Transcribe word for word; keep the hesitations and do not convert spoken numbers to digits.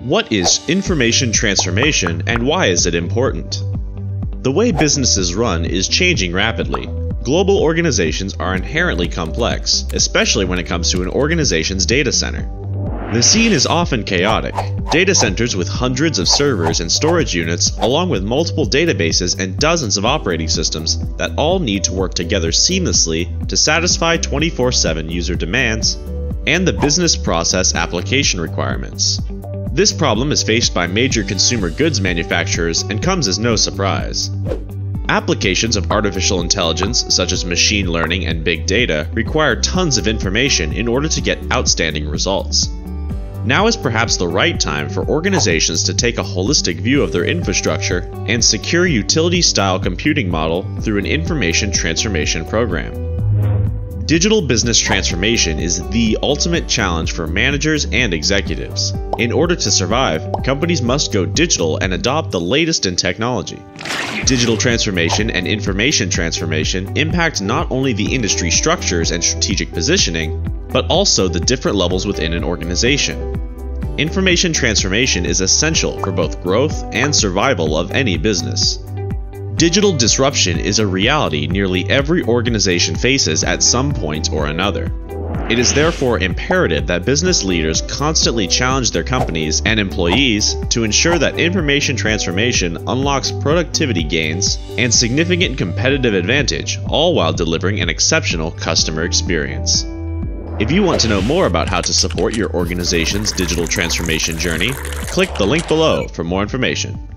What is information transformation and why is it important? The way businesses run is changing rapidly. Global organizations are inherently complex, especially when it comes to an organization's data center. The scene is often chaotic. Data centers with hundreds of servers and storage units, along with multiple databases and dozens of operating systems that all need to work together seamlessly to satisfy twenty-four seven user demands and the business process application requirements. This problem is faced by major consumer goods manufacturers and comes as no surprise. Applications of artificial intelligence, such as machine learning and big data, require tons of information in order to get outstanding results. Now is perhaps the right time for organizations to take a holistic view of their infrastructure and secure utility-style computing model through an information transformation program. Digital business transformation is the ultimate challenge for managers and executives. In order to survive, companies must go digital and adopt the latest in technology. Digital transformation and information transformation impact not only the industry structures and strategic positioning, but also the different levels within an organization. Information transformation is essential for both growth and survival of any business. Digital disruption is a reality nearly every organization faces at some point or another. It is therefore imperative that business leaders constantly challenge their companies and employees to ensure that information transformation unlocks productivity gains and significant competitive advantage, all while delivering an exceptional customer experience. If you want to know more about how to support your organization's digital transformation journey, click the link below for more information.